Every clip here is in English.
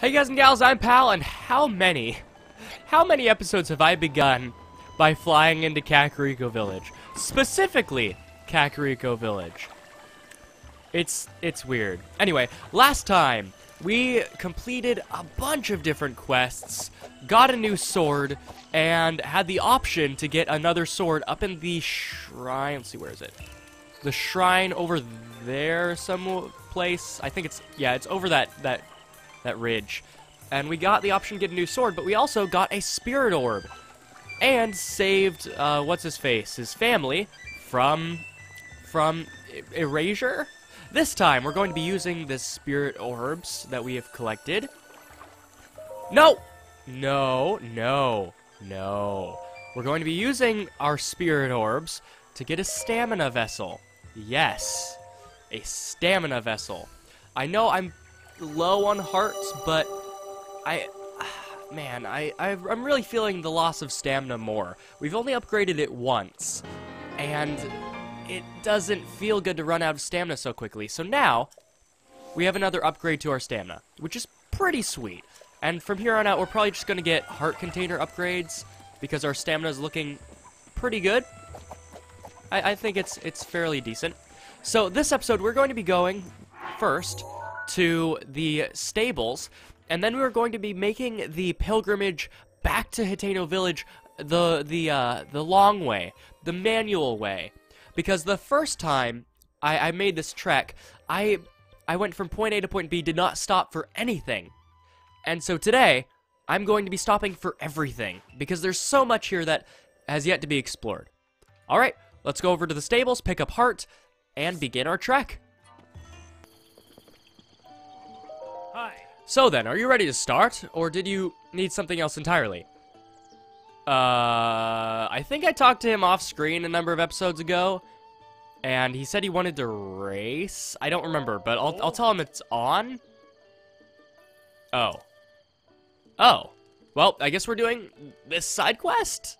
Hey guys and gals, I'm Pal, and how many episodes have I begun by flying into Kakariko Village? Specifically, Kakariko Village. It's weird. Anyway, last time, we completed a bunch of different quests, got a new sword, and had the option to get another sword up in the shrine. Let's see, where is it? The shrine over there someplace. I think it's, yeah, it's over that ridge, and we got the option to get a new sword, but we also got a spirit orb and saved his family from erasure. This time we're going to be using the spirit orbs that we have collected. No, we're going to be using our spirit orbs to get a stamina vessel. Yes, a stamina vessel. I know I'm low on hearts, but I'm really feeling the loss of stamina more. We've only upgraded it once, and it doesn't feel good to run out of stamina so quickly. So now we have another upgrade to our stamina, which is pretty sweet. And from here on out, we're probably just gonna get heart container upgrades because our stamina is looking pretty good. I think it's fairly decent. So this episode, we're going to be going first to the stables, and then we're going to be making the pilgrimage back to Hateno Village the long way, the manual way, because the first time I made this trek, I went from point A to point B, did not stop for anything, and so today I'm going to be stopping for everything because there's so much here that has yet to be explored. All right, let's go over to the stables, pick up Hart, and begin our trek. So then, are you ready to start, or did you need something else entirely? I think I talked to him off screen a number of episodes ago, and he said he wanted to race. I don't remember, but I'll tell him it's on. Oh. Well, I guess we're doing this side quest.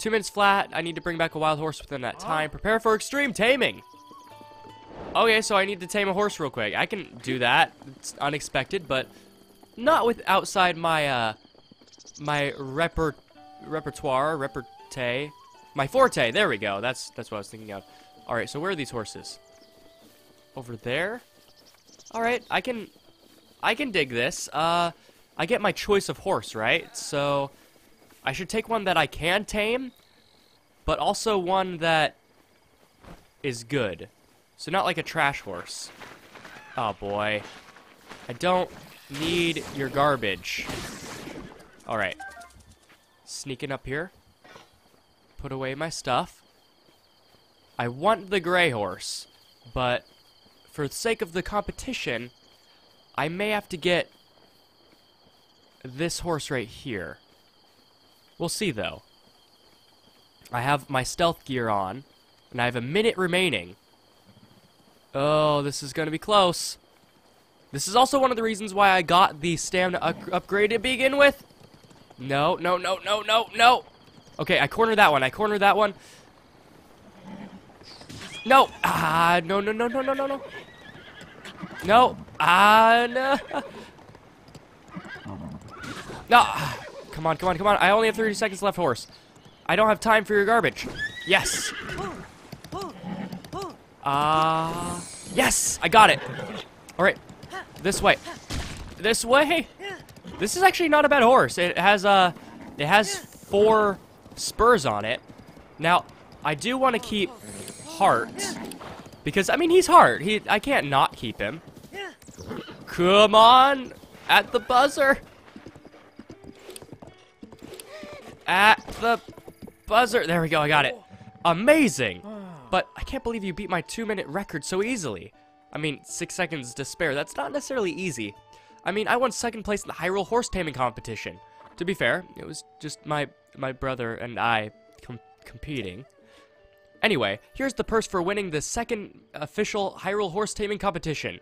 2 minutes flat. I need to bring back a wild horse within that time. Prepare for extreme taming. Okay, so I need to tame a horse real quick. I can do that. It's unexpected, but not with outside my my repertoire, my forte. There we go. That's what I was thinking of. All right, so where are these horses? Over there. All right, I can dig this. I get my choice of horse, right? So I should take one that I can tame, but also one that is good. So not like a trash horse. Oh boy. I don't need your garbage. Alright. Sneaking up here. Put away my stuff. I want the gray horse, but for the sake of the competition, I may have to get this horse right here. We'll see though. I have my stealth gear on, and I have a minute remaining. Oh, this is going to be close. This is also one of the reasons why I got the stamina upgrade to begin with. No. Okay, I cornered that one. No. Ah, no. No. Ah, no. No. Come on. I only have 30 seconds left, horse. I don't have time for your garbage. Yes. Yes! I got it! Alright, this way. This way? This is actually not a bad horse. It has 4 spurs on it. Now, I do want to keep Hart, because, I mean, he's Hart. I can't not keep him. Come on! At the buzzer! At the buzzer! There we go, I got it. Amazing! But I can't believe you beat my 2-minute record so easily. I mean, 6 seconds to spare. That's not necessarily easy. I mean, I won 2nd place in the Hyrule Horse Taming Competition. To be fair, it was just my brother and I competing. Anyway, here's the purse for winning the 2nd official Hyrule Horse Taming Competition.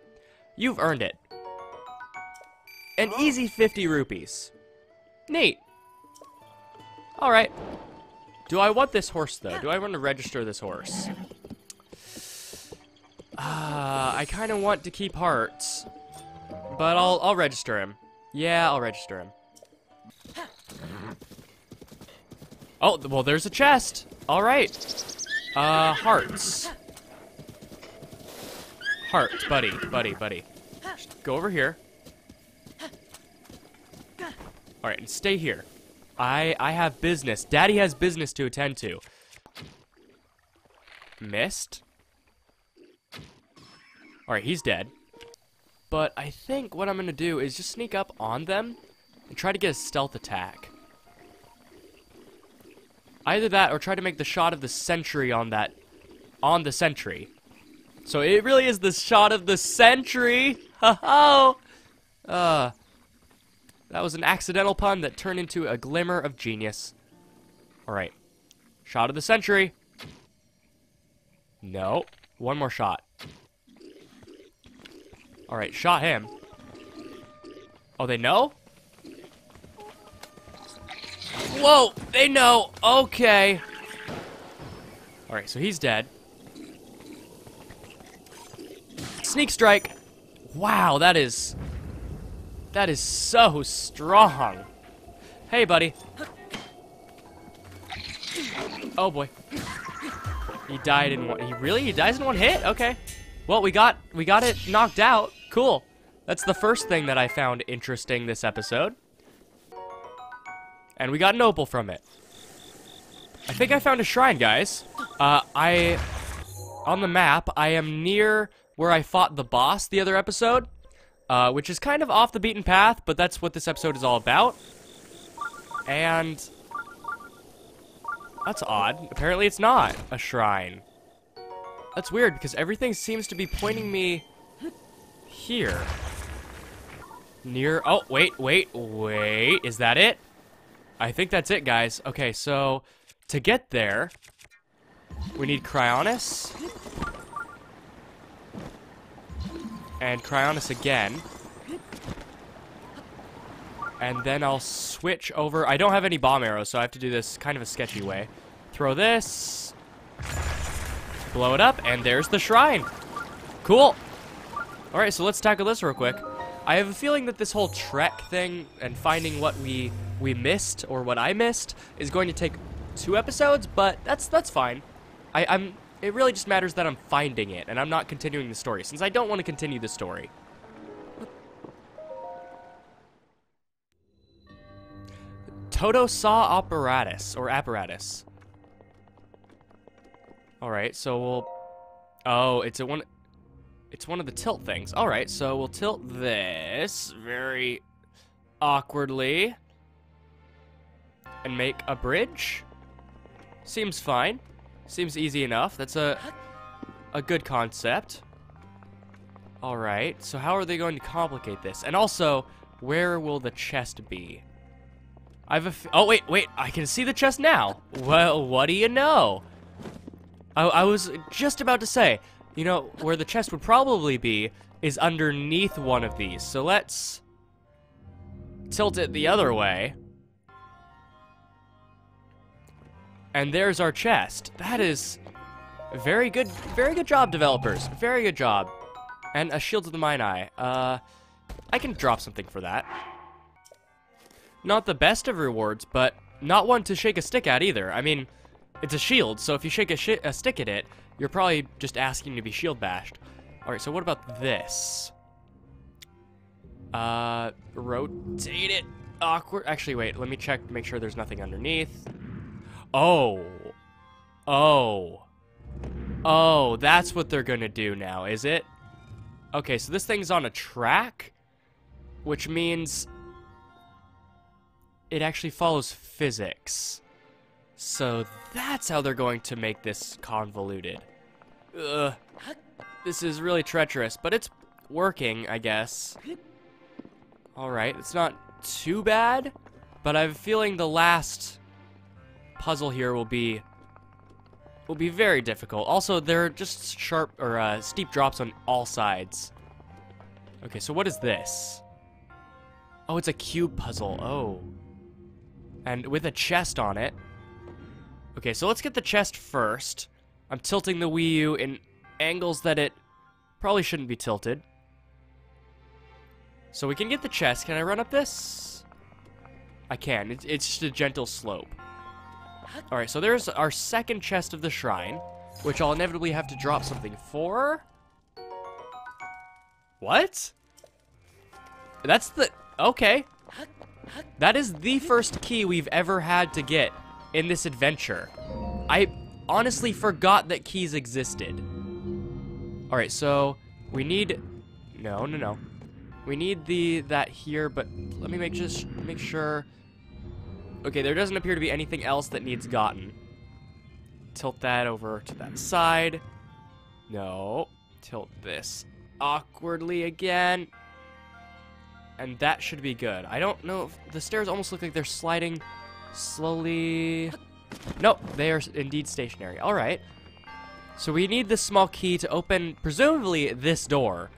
You've earned it. An easy 50 rupees. Neat. Alright. Do I want this horse, though? Do I want to register this horse? I kind of want to keep Hart, but I'll register him. Yeah, I'll register him. Oh, well, there's a chest. All right. Hearts. Heart, buddy. Just go over here. All right, and stay here. I have business. Daddy has business to attend to. Missed. All right, he's dead. But I think what I'm going to do is just sneak up on them and try to get a stealth attack. Either that or try to make the shot of the sentry on that... on the sentry. So it really is the shot of the sentry! Ha-ho! That was an accidental pun that turned into a glimmer of genius. Alright. Shot of the sentry. No. One more shot. Alright, shot him. Oh, they know? Whoa, they know. Okay. Alright, so he's dead. Sneak strike. Wow, that is... that is so strong. Hey, buddy. Oh, boy. He died in one... he really? He dies in one hit? Okay. Well, we got it knocked out. Cool. That's the first thing that I found interesting this episode. And we got an opal from it. I think I found a shrine, guys. On the map, I am near where I fought the boss the other episode, which is kind of off the beaten path, but that's what this episode is all about. And that's odd. Apparently it's not a shrine. That's weird, because everything seems to be pointing me here. Near, oh, wait, is that it? I think that's it, guys. Okay, so to get there, we need Cryonis. And Cryonis again. And then I'll switch over. I don't have any bomb arrows, so I have to do this kind of a sketchy way. Throw this. Blow it up, and there's the shrine. Cool. All right, so let's tackle this real quick. I have a feeling that this whole trek thing and finding what we missed, or what I missed, is going to take 2 episodes, but that's fine. It really just matters that I'm finding it, and I'm not continuing the story, since I don't want to continue the story. Toto Saw Apparatus, or Apparatus. Alright, so we'll... oh, it's one of the tilt things. Alright, so we'll tilt this very awkwardly. And make a bridge. Seems fine. Seems easy enough. That's a good concept. Alright, so how are they going to complicate this? And also, where will the chest be? Oh, wait, I can see the chest now. Well, what do you know? I was just about to say, you know, where the chest would probably be is underneath one of these. So let's tilt it the other way. And there's our chest. That is very good job, developers. Very good job. And a shield of the mine eye. I can drop something for that. Not the best of rewards, but not one to shake a stick at either. I mean, it's a shield, so if you shake a stick at it, you're probably just asking to be shield bashed. All right, so what about this? Rotate it. Awkward. Actually, wait. Let me check. Make sure there's nothing underneath. Oh, that's what they're gonna do now, is it? Okay, so this thing's on a track, which means it actually follows physics. So that's how they're going to make this convoluted. Ugh. This is really treacherous, but it's working, I guess. Alright, it's not too bad, but I have a feeling the last puzzle here will be very difficult. Also, there are just sharp or steep drops on all sides. Okay, so what is this? Oh, it's a cube puzzle. Oh, and with a chest on it. Okay, so let's get the chest first. I'm tilting the Wii U in angles that it probably shouldn't be tilted. So we can get the chest. Can I run up this? I can. It's just a gentle slope. Alright, so there's our second chest of the shrine, which I'll inevitably have to drop something for. What? That's the... Okay. That is the first key we've ever had to get in this adventure. I honestly forgot that keys existed. Alright, so we need... No, no, no. We need that here, but let me just make sure... Okay, there doesn't appear to be anything else that needs gotten. Tilt that over to that side. No. Tilt this awkwardly again. And that should be good. I don't know if the stairs almost look like they're sliding slowly. Nope, they are indeed stationary. All right. So we need this small key to open, presumably, this door.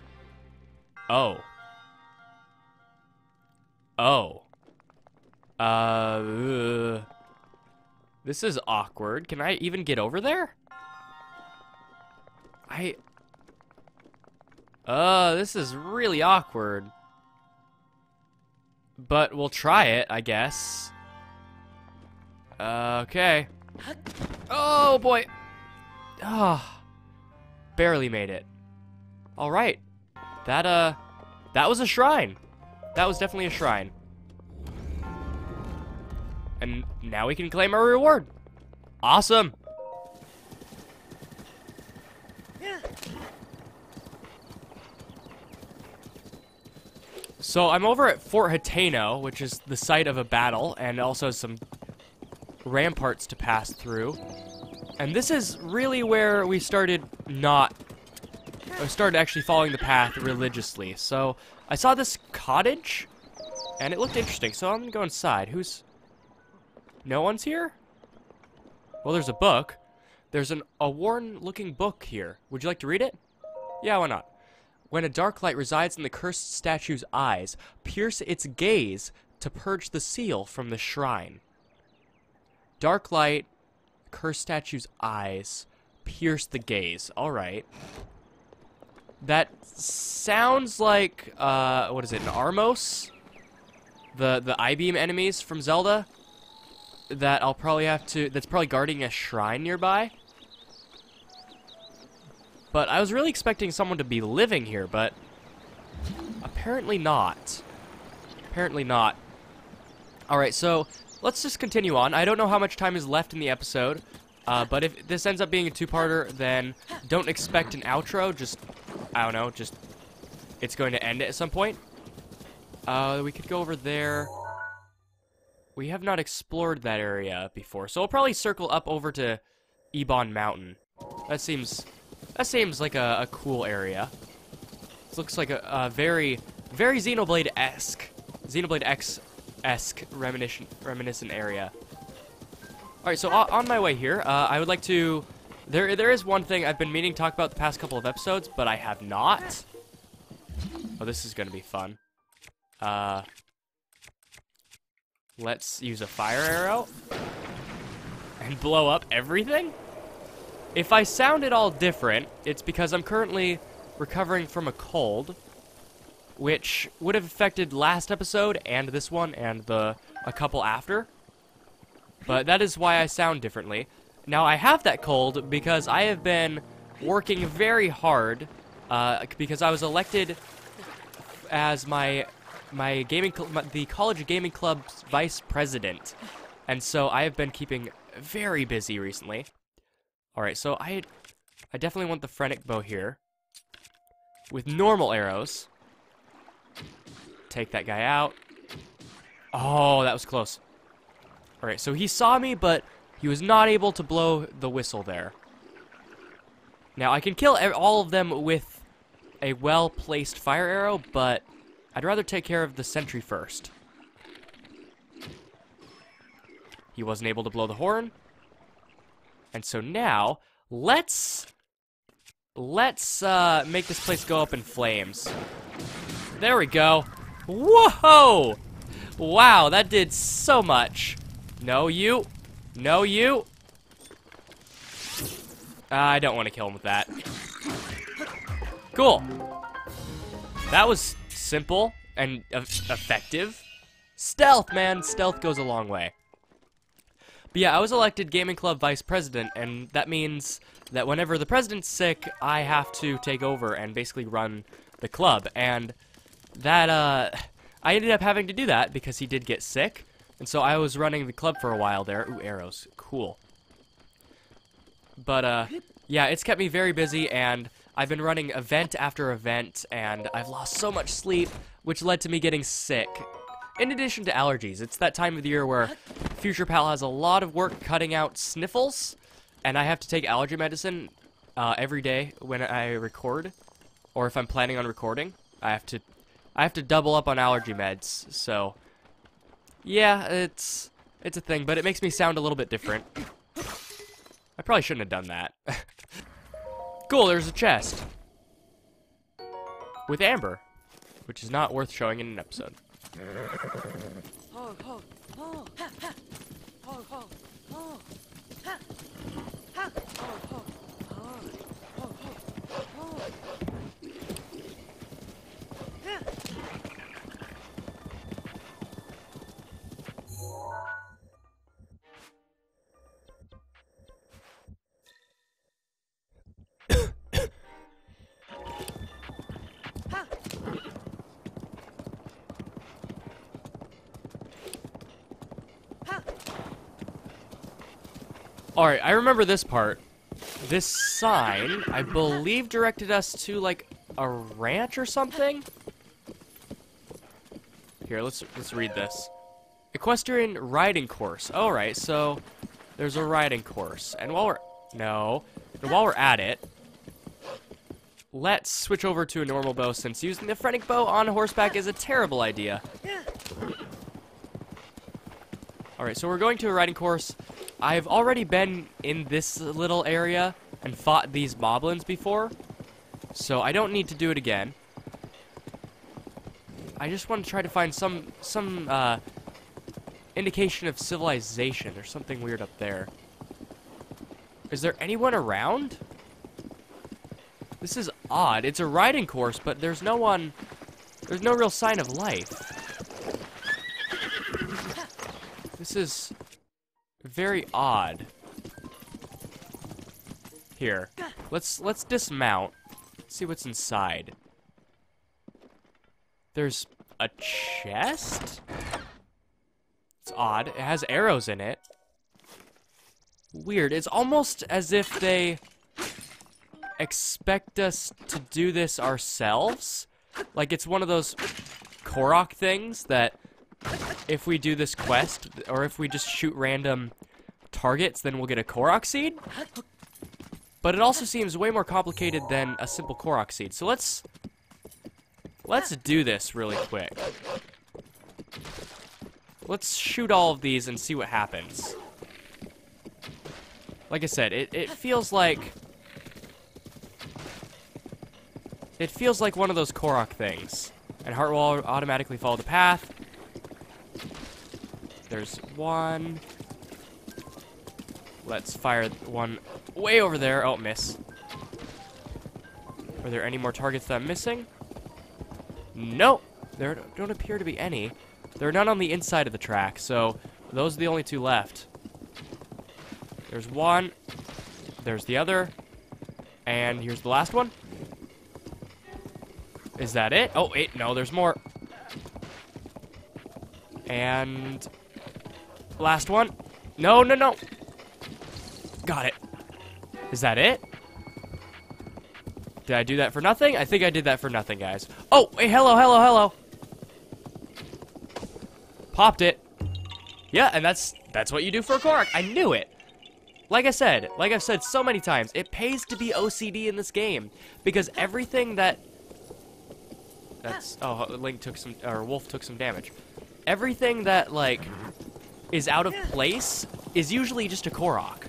Oh. Oh. This is awkward. Can I even get over there? This is really awkward. But we'll try it, I guess. Okay. Oh, boy. Ah. Barely made it. All right. That was a shrine. That was definitely a shrine. And now we can claim our reward. Awesome. Yeah. So I'm over at Fort Hateno, which is the site of a battle, and also some ramparts to pass through. And this is really where we started actually following the path religiously. So I saw this cottage, and it looked interesting. So I'm gonna go inside. No one's here? Well, there's a book. There's a worn-looking book here. Would you like to read it? Yeah, why not? When a dark light resides in the cursed statue's eyes, pierce its gaze to purge the seal from the shrine. Dark light, cursed statue's eyes, pierce the gaze. All right. That sounds like, what is it, an Armos? The I-beam enemies from Zelda? That I'll probably have to... That's probably guarding a shrine nearby. But I was really expecting someone to be living here, but... Apparently not. Apparently not. Alright, so let's just continue on. I don't know how much time is left in the episode, but if this ends up being a two-parter, then don't expect an outro. Just, I don't know, just... It's going to end at some point. We could go over there... We have not explored that area before, so I'll probably circle up over to Ebon Mountain. That seems like a cool area. This looks like a very, very Xenoblade X-esque reminiscent area. All right, so on my way here, I would like to. There is one thing I've been meaning to talk about the past couple of episodes, but I have not. Oh, this is gonna be fun. Let's use a fire arrow and blow up everything. If I sound at all different, it's because I'm currently recovering from a cold, which would have affected last episode and this one and a couple after. But that is why I sound differently. Now, I have that cold because I have been working very hard because I was elected as the College Gaming Club's vice president, and so I have been keeping very busy recently. All right, so I definitely want the frenetic bow here with normal arrows. Take that guy out. Oh, that was close. All right, so he saw me, but he was not able to blow the whistle there. Now I can kill all of them with a well-placed fire arrow, but I'd rather take care of the sentry first. He wasn't able to blow the horn. And so now, let's make this place go up in flames. There we go. Whoa! Wow, that did so much. No, you. No, you. I don't want to kill him with that. Cool. That was... simple and effective. Stealth, man. Stealth goes a long way. But yeah, I was elected Gaming Club Vice President, and that means that whenever the president's sick, I have to take over and basically run the club. And that, I ended up having to do that because he did get sick. And so I was running the club for a while there. Ooh, arrows. Cool. But, yeah, it's kept me very busy, and I've been running event after event, and I've lost so much sleep, which led to me getting sick. In addition to allergies, it's that time of the year where Future Pal has a lot of work cutting out sniffles, and I have to take allergy medicine every day when I record, or if I'm planning on recording. I have to double up on allergy meds, so yeah, it's a thing, but it makes me sound a little bit different. I probably shouldn't have done that. Cool, there's a chest. With amber, which is not worth showing in an episode. Alright, I remember this part. This sign, I believe, directed us to, like, a ranch or something? Here, let's read this. Equestrian riding course. Alright, so there's a riding course. And while we're... No. And while we're at it, let's switch over to a normal bow, since using the frenetic bow on horseback is a terrible idea. Alright, so we're going to a riding course. I've already been in this little area and fought these Bokoblins before, so I don't need to do it again. I just want to try to find some indication of civilization. There's something weird up there. Is there anyone around? This is odd. It's a riding course, but there's no one. There's no real sign of life. This is very odd. Here, let's dismount. See what's inside. There's a chest? It's odd. It has arrows in it. Weird. It's almost as if they expect us to do this ourselves. Like, it's one of those Korok things that if we do this quest, or if we just shoot random targets, then we'll get a Korok seed. But it also seems way more complicated than a simple Korok seed. So let's do this really quick. Let's shoot all of these and see what happens. Like I said, it feels like... It feels like one of those Korok things. And Hart will automatically follow the path. There's one. Let's fire one way over there. Oh, miss. Are there any more targets that I'm missing? Nope. There don't appear to be any. There are none on the inside of the track, so those are the only two left. There's one. There's the other. And here's the last one. Is that it? Oh, wait. No, there's more. And... last one. No, no, no. Got it. Is that it? Did I do that for nothing? I think I did that for nothing, guys. Oh, hey, hello, hello, hello. Popped it. Yeah, and that's what you do for a Korok. I knew it. Like I've said so many times, it pays to be OCD in this game, because everything that's... Oh, Link took some... or Wolf took some damage. Everything that, like... is out of place is usually just a Korok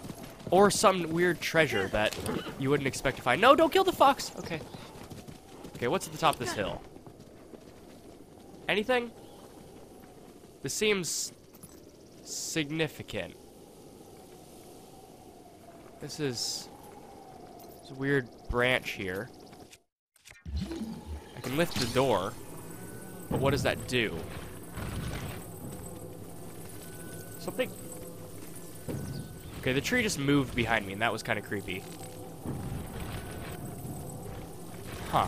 or some weird treasure that you wouldn't expect to find. No, don't kill the fox. Okay. Okay, what's at the top of this hill? Anything? This seems significant. This is a weird branch here. I can lift the door. But what does that do? Something... Okay, the tree just moved behind me, and that was kind of creepy. Huh.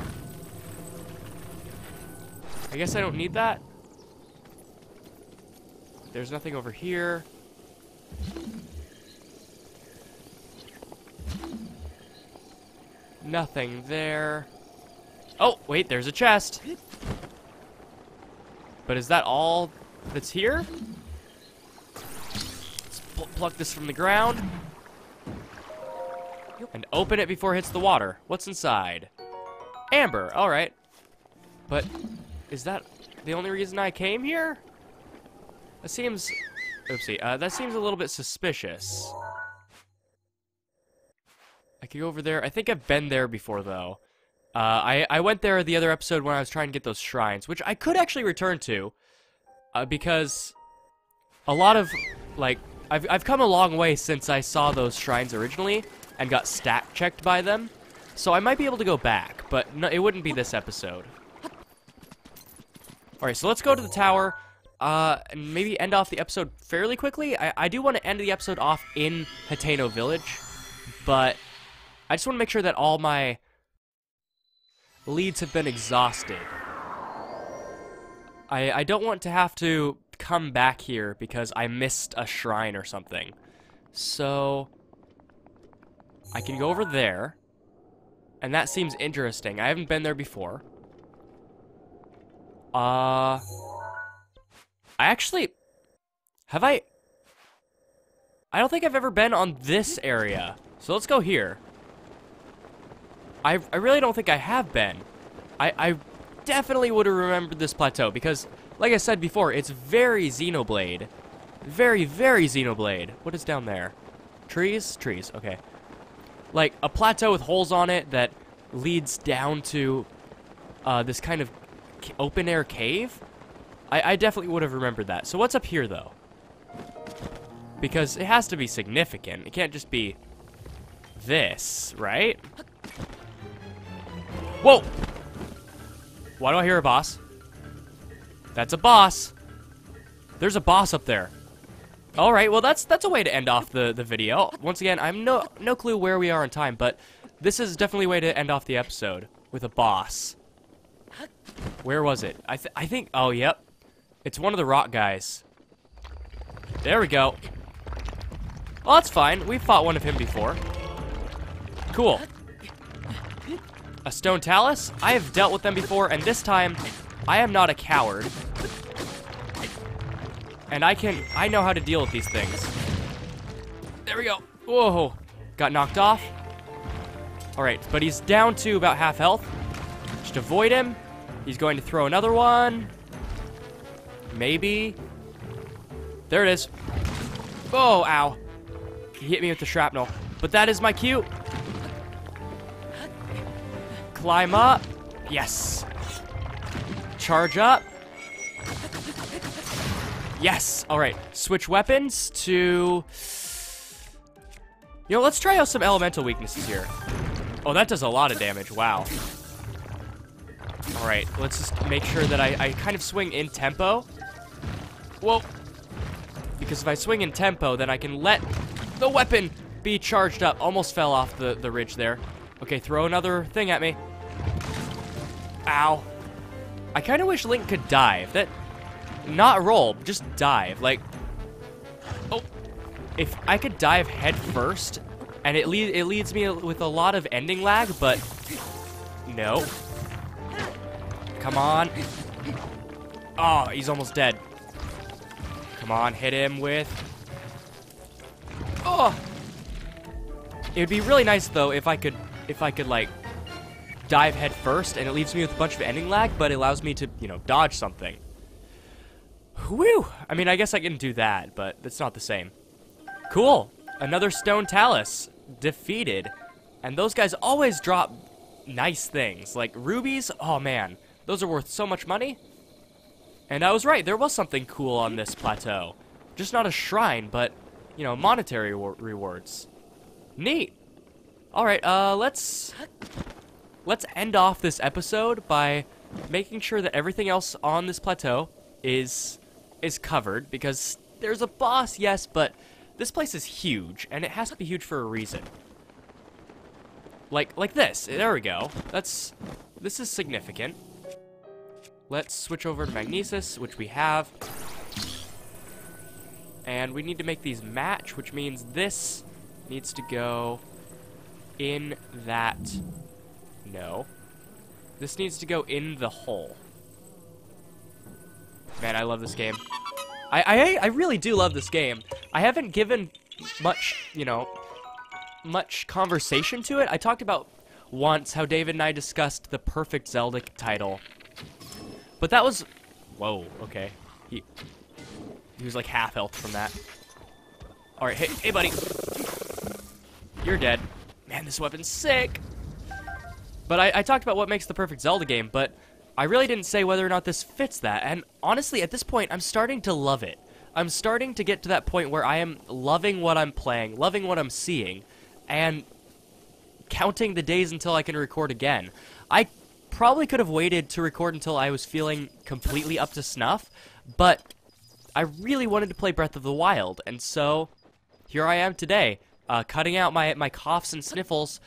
I guess I don't need that. There's nothing over here. Nothing there. Oh, wait, there's a chest. But is that all that's here? Let's pluck this from the ground. And open it before it hits the water. What's inside? Amber, alright. But is that the only reason I came here? That seems... Oopsie, that seems a little bit suspicious. I could go over there. I think I've been there before, though. I went there the other episode when I was trying to get those shrines, which I could actually return to, because a lot of, like, I've come a long way since I saw those shrines originally and got stat checked by them, so I might be able to go back, but no, it wouldn't be this episode. Alright, so let's go to the tower, and maybe end off the episode fairly quickly. I do want to end the episode off in Hateno Village, but I just want to make sure that all my... leads have been exhausted. I don't want to have to come back here because I missed a shrine or something. So I can go over there, and that seems interesting. I haven't been there before. I actually... have I... I don't think I've ever been on this area. So let's go here. I really don't think I have been. I definitely would have remembered this plateau because, like I said before, it's very Xenoblade. Very, very Xenoblade. What is down there? Trees? Trees, okay. Like, a plateau with holes on it that leads down to this kind of open-air cave? I definitely would have remembered that. So what's up here, though? Because it has to be significant. It can't just be this, right? Whoa! Why do I hear a boss? That's a boss. There's a boss up there. All right, well that's a way to end off the video. Once again, I'm no clue where we are in time, but this is definitely a way to end off the episode with a boss. Where was it? I think. Oh, yep. It's one of the rock guys. There we go. Well, that's fine. We fought one of him before. Cool. A Stone Talus? I have dealt with them before, and this time, I am not a coward. And I know how to deal with these things. There we go. Whoa. Got knocked off. Alright, but he's down to about half health. Just avoid him. He's going to throw another one. Maybe. There it is. Oh, ow. He hit me with the shrapnel. But that is my cue. Climb up. Yes. Charge up. Yes. All right. Switch weapons to... You know, let's try out some elemental weaknesses here. Oh, that does a lot of damage. Wow. All right. Let's just make sure that I kind of swing in tempo. Whoa. Because if I swing in tempo, then I can let the weapon be charged up. Almost fell off the ridge there. Okay, throw another thing at me. Ow. I kind of wish Link could dive. That, not roll, just dive. Like, oh, if I could dive head first, and it leads me with a lot of ending lag, but no. Come on. Oh, he's almost dead. Come on, hit him with... Oh! It would be really nice, though, if I could, like, dive head first, and it leaves me with a bunch of ending lag, but it allows me to, you know, dodge something. Whew! I mean, I guess I can do that, but it's not the same. Cool! Another Stone Talus defeated. And those guys always drop nice things, like rubies. Oh, man. Those are worth so much money. And I was right. There was something cool on this plateau. Just not a shrine, but, you know, monetary rewards. Neat! Alright, let's end off this episode by making sure that everything else on this plateau is covered, because there's a boss, yes, but this place is huge, and it has to be huge for a reason. Like this. There we go. This is significant. Let's switch over to Magnesis, which we have. And we need to make these match, which means this needs to go in that... No. This needs to go in the hole. Man, I love this game. I really do love this game. I haven't given much, much conversation to it. I talked about once how David and I discussed the perfect Zelda title. But that was... Whoa, okay. He was like half health from that. Alright, hey buddy. You're dead. Man, this weapon's sick. But I talked about what makes the perfect Zelda game, but I really didn't say whether or not this fits that. And honestly, at this point, I'm starting to love it. I'm starting to get to that point where I am loving what I'm playing, loving what I'm seeing, and counting the days until I can record again. I probably could have waited to record until I was feeling completely up to snuff, but I really wanted to play Breath of the Wild, and so here I am today, cutting out my coughs and sniffles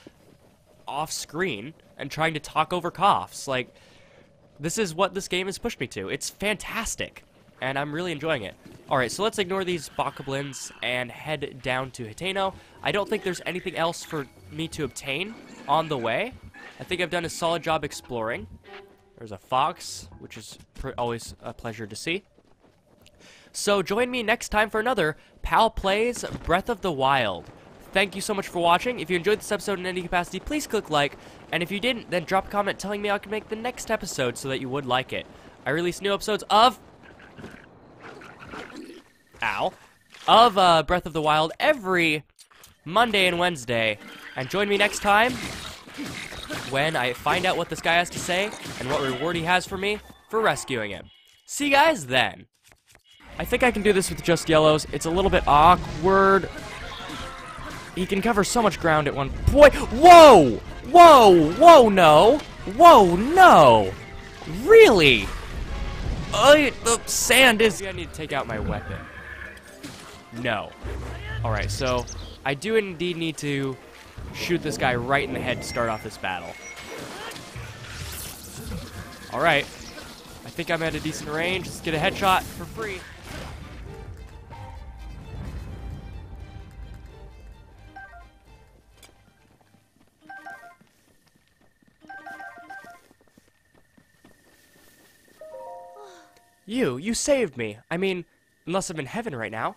off screen and trying to talk over coughs. Like, this is what this game has pushed me to. It's fantastic, and I'm really enjoying it. Alright, so let's ignore these Bokoblins and head down to Hateno. I don't think there's anything else for me to obtain on the way. I think I've done a solid job exploring. There's a fox, which is always a pleasure to see. So join me next time for another Pal Plays Breath of the Wild. Thank you so much for watching. If you enjoyed this episode in any capacity, please click like. And if you didn't, then drop a comment telling me I can make the next episode so that you would like it. I release new episodes of... Ow. Of Breath of the Wild every Monday and Wednesday. And join me next time when I find out what this guy has to say and what reward he has for me for rescuing him. See you guys then. I think I can do this with just yellows. It's a little bit awkward. He can cover so much ground at one point. Whoa! Whoa! Whoa, no! Whoa, no! Really? The sand is... Maybe I need to take out my weapon. No. Alright, so I do indeed need to shoot this guy right in the head to start off this battle. Alright. I think I'm at a decent range. Let's get a headshot for free. You saved me. I mean, unless I'm in heaven right now.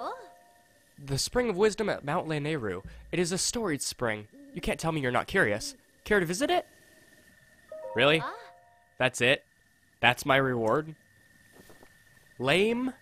Oh. The Spring of Wisdom at Mount Lanayru. It is a storied spring. You can't tell me you're not curious. Care to visit it? Really? That's it? That's my reward? Lame?